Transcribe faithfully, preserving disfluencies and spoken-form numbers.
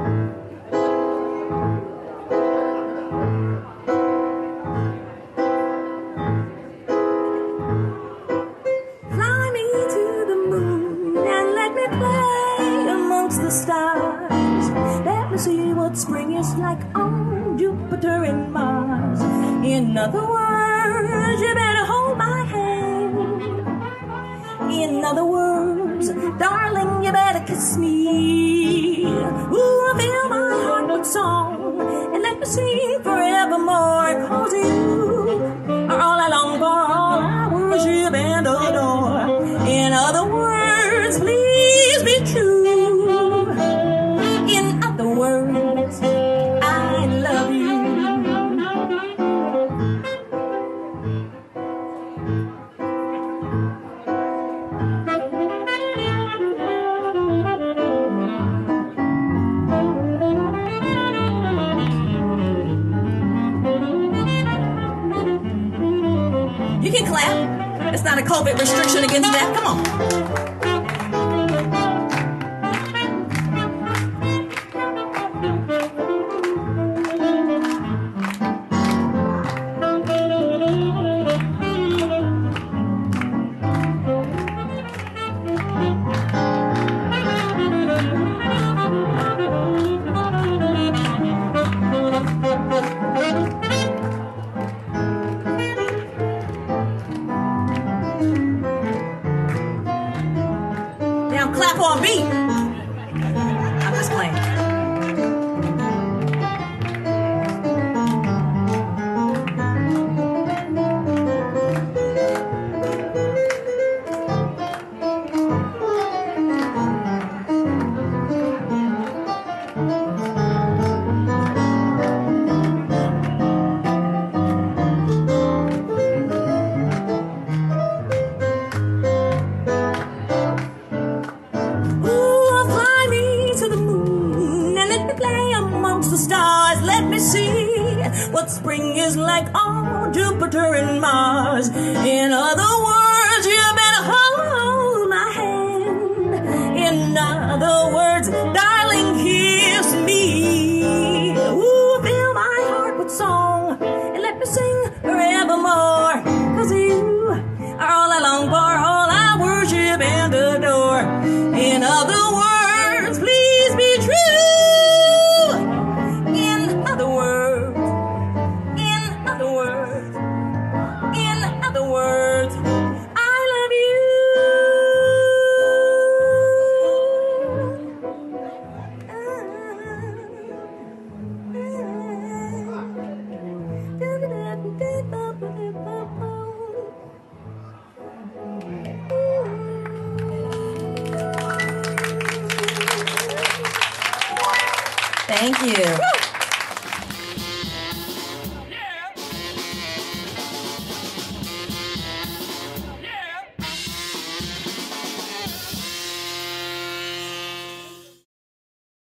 Stars. Let me see what spring is like on Jupiter and Mars. In other words, you better hold my hand. In other words, darling, you better kiss me. Ooh, fill my heart with song, and let me sing forevermore, 'cause you are all I long for, all I worship and adore. In other words, please be true. You can clap. It's not a COVID restriction against that. Come on. Clap on beat. I'm just playing. The stars, let me see what spring is like on Jupiter and Mars. In other words, you better hold my hand. In other words, darling, kiss me. Ooh, fill my heart with song, and let me sing forevermore, 'cause you are all I long for, all I worship and adore. In other words, please be true. Thank you.